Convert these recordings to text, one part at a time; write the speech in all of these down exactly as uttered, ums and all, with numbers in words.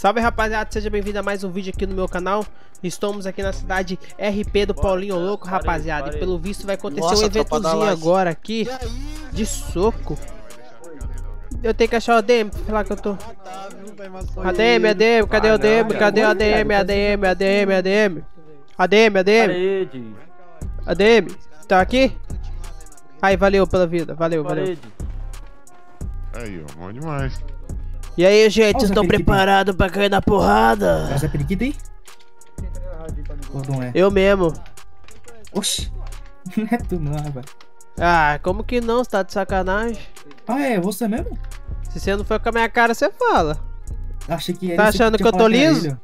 Salve, rapaziada, seja bem-vindo a mais um vídeo aqui no meu canal. Estamos aqui na cidade R P do Paulinho Louco, rapaziada. E pelo visto vai acontecer Nossa, um eventozinho agora aqui de soco. Eu tenho que achar o A D M, pra falar que eu tô. A D M, A D M, cadê o A D M? Cadê o A D M? A D M, A D M, A D M. A D M, A D M. A D M, tá aqui? Aí, valeu pela vida, valeu, valeu. Aí, ó, bom demais. E aí, gente, vocês estão preparados pra cair na porrada? Zé Priquita, hein? Eu mesmo. Oxi, não é tu não, rapaz. Ah, como que não? Você tá de sacanagem. Ah, é? Você mesmo? Se você não foi com a minha cara, você fala. Achei que tá achando que, que eu tô liso?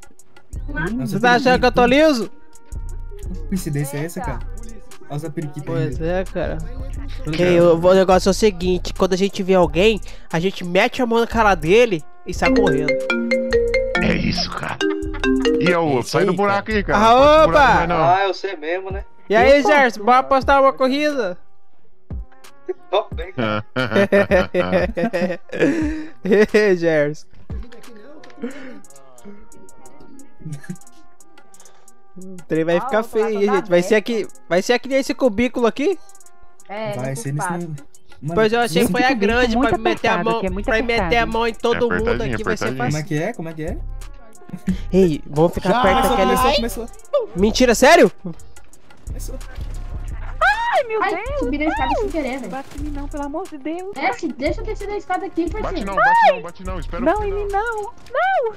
Hum, você tá achando que eu tô liso? Que coincidência é essa, cara? Nossa, pois é, cara. Ei, eu, o negócio é o seguinte: quando a gente vê alguém, a gente mete a mão na cara dele e sai correndo. É isso, cara. E é o outro, sai do buraco aí, cara. Ah, opa! Buraco, não. Ah, eu sei mesmo, né? E, e aí, Gerson, bora apostar uma corrida? Tô bem, cara. Ei, Gerson. O trem vai ah, ficar feio, hein, gente? Vai ser, aqui, vai ser aqui nesse cubículo aqui? É, vai ser nesse... Mano, pois eu achei que foi a grande pra apertado, meter a mão, é pra meter a mão em todo é mundo aqui, vai ser fácil. Como é que é? Como é que é? Ei, vamos ficar já, perto daquela... Mentira, sério? Começou. Ai, meu Ai, Deus! Subi na escada sem querer, velho. Bate em mim não, pelo amor de Deus. É, se deixa eu descer da escada aqui, parceiro. Bate não, bate não, bate não, espera não. Não, em mim não, não!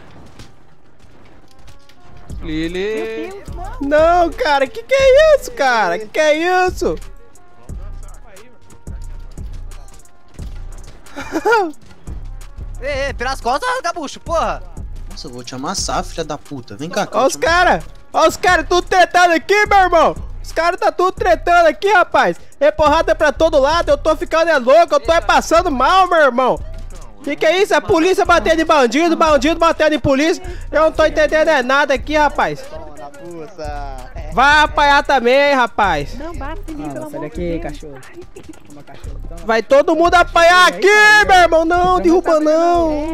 Lili! Deus, não. não, cara, que que é isso, cara? Que que é isso? Ei, ei, pelas costas, gabucho, porra! Nossa, eu vou te amassar, filha da puta. Vem cá, cara. Ó os caras! Ó os caras tudo tretando aqui, meu irmão! Os caras tá tudo tretando aqui, rapaz! É porrada pra todo lado, eu tô ficando é louco, eu tô é passando mal, meu irmão! Que que é isso? A polícia batendo em bandido, bandido batendo em polícia. Eu não tô entendendo é nada aqui, rapaz. Vai apanhar também, rapaz. Não bate em mim, pelo amor de Deus. Sai daqui, cachorro. Vai todo mundo apanhar aqui, meu irmão. Não, derruba não.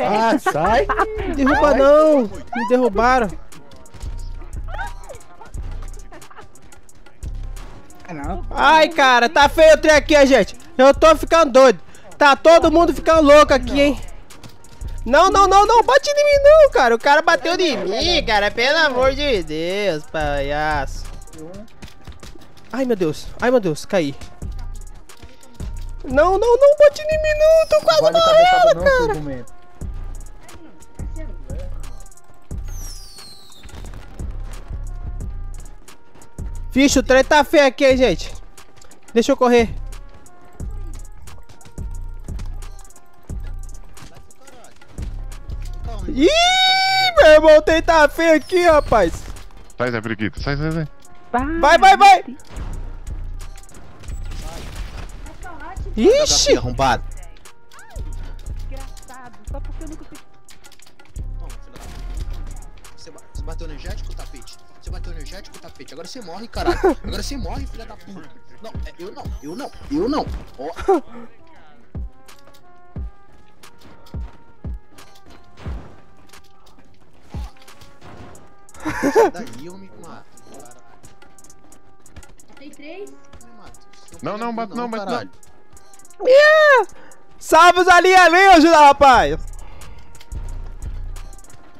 Ah, sai. Derruba não. Me derrubaram. Ai, cara, tá feio o trem aqui, gente. Eu tô ficando doido. Tá todo mundo ficando louco aqui, hein? Não, não, não, não bate em mim não, cara. O cara bateu em mim, cara. Pelo amor de Deus, palhaço. Ai, meu Deus. Ai, meu Deus. Caí. Não, não, não bate em mim não. Tô quase vale morrendo, cara. Não, vixe, o trem tá feio aqui, hein, gente. Deixa eu correr. Ih, meu irmão, o trem tá feio aqui, rapaz. Sai, Zé Priquita, sai, sai, sai. Vai, vai, vai. Ixi. Arrombado. Engraçado, só porque eu nunca fiz. Você bateu energético o tapete? Você bateu energético o tapete? Agora você morre, caralho. Agora você morre, filha da puta. Não, eu não, eu não, eu não. Ó. Daí eu me mato. Tem três? Não, não, bato não, bato não. Yeah! Salve os alienígenas, rapaz!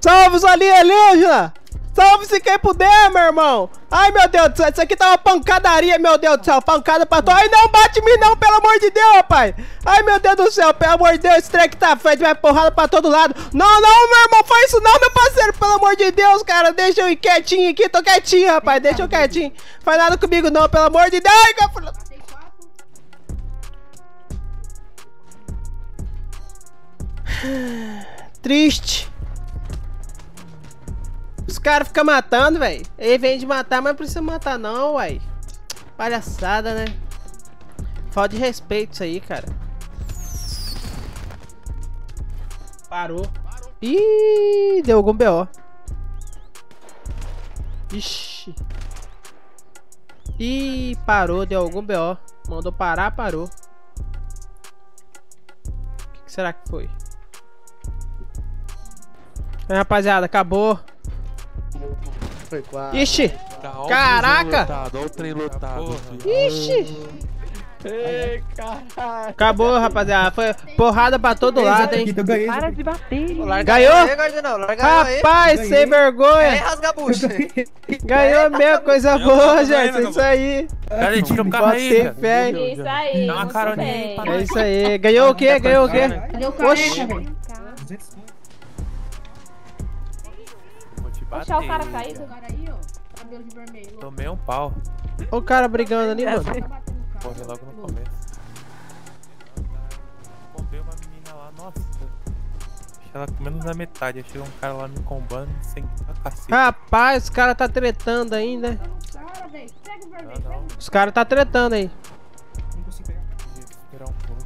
Salve os alienígenas! Salve se quem puder, meu irmão! Ai, meu Deus do céu, isso aqui tá uma pancadaria, meu Deus do céu! Pancada pra todo. Ai, não bate em mim não, pelo amor de Deus, rapaz! Ai, meu Deus do céu, pelo amor de Deus, esse trem que tá feito, vai porrada pra todo lado! Não, não, meu irmão, faz isso não, meu parceiro, pelo amor de Deus, cara! Deixa eu ir quietinho aqui, tô quietinho, rapaz, deixa eu quietinho! Faz nada comigo não, pelo amor de Deus! Ai, cara... Triste! Os caras ficam matando, velho. Ele vem de matar, mas não precisa matar não, uai. Palhaçada, né? Falta de respeito isso aí, cara. Parou. Ih, deu algum B O. Ixi. Ih, parou, deu algum B O. Mandou parar, parou. O que será que foi? É, rapaziada, acabou. Foi quase. Ixi! Tá, ó, caraca! Lotado, ó, o trem lotado, ixi! Ei, caralho! Acabou, rapaziada. Foi porrada pra todo eu lado, hein? Ganhei, para de bater. Ganhou? Rapaz, ganhei. Sem vergonha! Rasga a bucha. Ganhou mesmo, coisa ganhei. Boa, gente. É isso aí. Cara, tira o carro aí. Isso aí. Dá uma carona aí. É isso aí. Ganhou o quê? Ganhou o quê? Oxi! Puxar o cara caído agora aí, ó. Cabelo de vermelho. Tomei um pau. Olha o cara brigando ali, mano. Corre logo no começo. Combei uma menina lá, nossa. Achei ela com menos da metade. Achei um cara lá me combando sem cacete. Rapaz, os caras tá tretando ainda. Os caras tá tretando aí. Não consigo pegar. Esperar um pouco.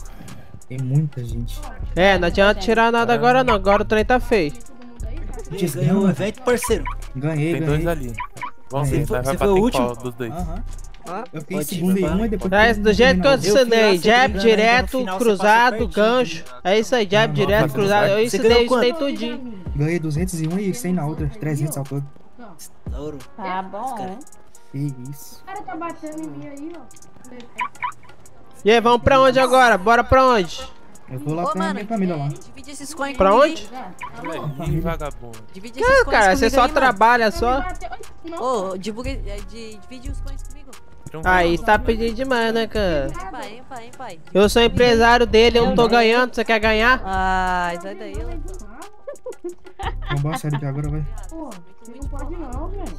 Tem muita gente. É, não adianta tirar nada agora não. Agora o trem tá feio. Ganhou o evento, parceiro. Ganhei, tem ganhei. Dois ali. Vamos ver, vai bater o último dos dois. Aham. Ah, eu fiquei segundo e um e depois... É, do jeito que eu ensinei, jab direto, cruzado, gancho. É isso aí, jab direto, cruzado. Eu ensinei isso aí tudinho. Ganhei duzentos e um e cem na outra, trezentos ao todo. Estouro. Tá bom. Que isso. O cara tá batendo em mim aí, ó. E aí, vamos pra onde agora? Bora pra onde? Eu vou lá ô, pra mano, minha família lá. Divide esses coins pra onde? Ih, vagabundo. Divide esses coins cara, você só aí, trabalha, só. Ô, oh, divulgue... divide os coins comigo. Aí tá pedindo demais, né, cara? Pai, hein, pai, hein, pai. Eu sou empresário dele, eu não tô ganhando, você quer ganhar? Ah, sai daí, vamos embora, sério, que agora vai. Pô, não pode não, velho.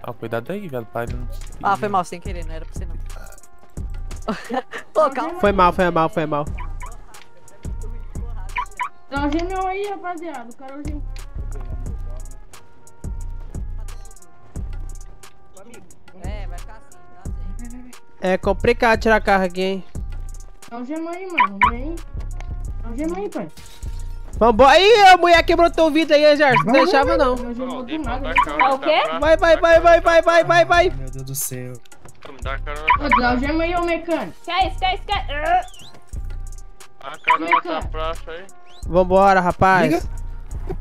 Ah, cuidado aí, velho, pai. Não... Ah, foi mal, sem querer, não era pra você não. Pô, calma. Foi mal, foi mal, foi mal. Dá um gêmeo aí, rapaziada. O cara é o gêmeo. É, vai ficar assim, tá, gente? É complicado tirar carro aqui, hein? Dá um gêmeo aí, mano. Vem. Dá um gêmeo aí, pai. Vambora. Ih, a mulher quebrou teu vidro aí, Gerson. Não deixava, não. O quê? Vai, vai, vai, vai, vai, vai, vai, vai. Meu Deus do céu. Me dá carona. Dá o gema aí, ô mecânico. Quer isso, quer isso, quer. A carona tá praça aí. Vambora, rapaz. Liga.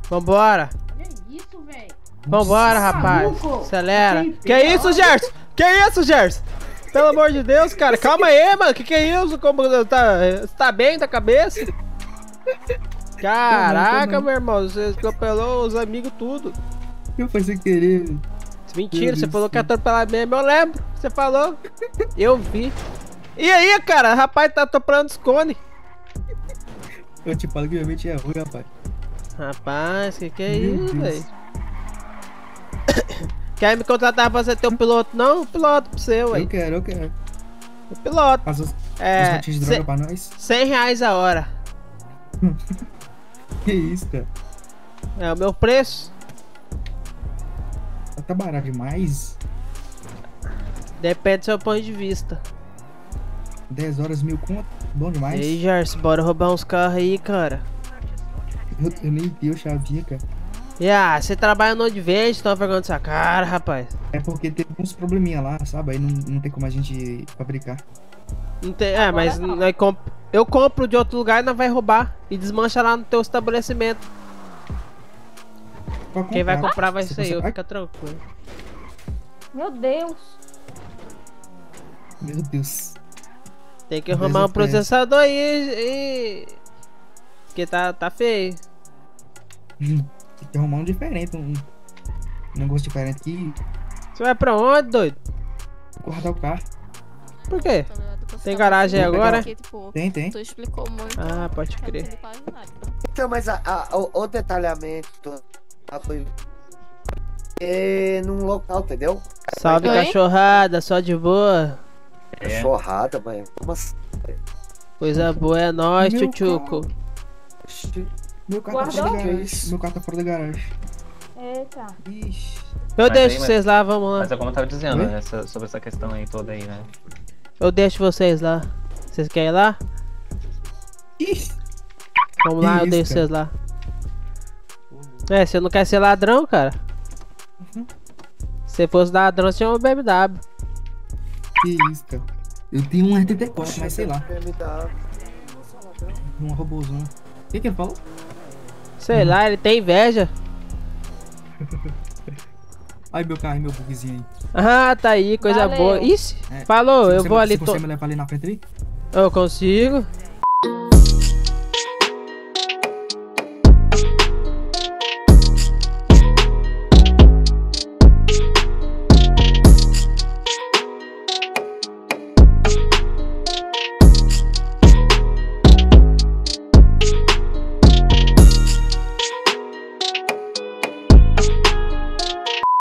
Vambora. Olha isso, velho. Vambora, nossa, rapaz. Maluco. Acelera. Que, que é isso, Gerson? Que é isso, Gerson? Pelo amor de Deus, cara. Calma aí, mano. Que que é isso? Como tá, tá bem da cabeça? Caraca, não, não, não. Meu irmão. Você atropelou os amigos tudo. Eu fui sem querer, velho. Mentira, você falou que atropelado mesmo, eu lembro, você falou, eu vi. E aí, cara, rapaz, tá atropelando os cones. Eu te falo que realmente é ruim, rapaz. Rapaz, que que é isso, velho? Quer me contratar pra você ter um piloto? Não, um piloto pra você, ué. Eu quero, eu quero. Um piloto. As, é, as de droga pra nós. cem reais a hora. Que isso, cara? É o meu preço. Tá barato demais? Depende do seu ponto de vista. dez horas, mil conto, bom demais. E aí, Jarce, bora roubar uns carros aí, cara. Eu, eu nem dei o chavinha, cara. E yeah, você trabalha no de verde, tava vergonha essa cara, rapaz. É porque teve uns probleminha lá, sabe? Aí não, não tem como a gente fabricar. Não tem, é, mas não. Nós comp eu compro de outro lugar e nós vai roubar. E desmancha lá no teu estabelecimento. Quem vai comprar vai ser eu, fica tranquilo. Meu Deus. Meu Deus. Tem que arrumar um processador aí e... Porque tá, tá feio. Tem que arrumar um diferente, um... um negócio diferente aqui. Você vai pra onde, doido? Vou guardar o carro. Por quê? Tem garagem agora? Tem, tem. Tu explicou muito. Ah, pode crer. Então, mas a, a, o, o detalhamento... Ah, foi é, num local, entendeu? Salve, oi? Cachorrada, só de boa. Cachorrada, é. Mãe. Como assim? Coisa boa é nóis, tchutchuco. Meu carro tá fora da garagem. Meu carro tá fora da garagem. Eita. Ixi. Eu mas deixo aí, vocês mas... lá, vamos lá. Mas é como eu tava dizendo, né? Essa, sobre essa questão aí toda aí, né? Eu deixo vocês lá. Vocês querem ir lá? Ixi. Vamos lá, isso, eu deixo cara. Vocês lá. É, você não quer ser ladrão, cara? Uhum. Se fosse ladrão, você é um B M W. Que isso, cara. Eu tenho um R T T quatro, mas sei lá. B M W. Um robôzão. O que que ele falou? Sei lá, ele tem inveja. Olha meu carro, meu bugzinho aí. Ah, tá aí, coisa Valeu. boa. Ixi, é, falou, eu vou me, ali... Se to... você me levar ali na frente ali? Eu consigo.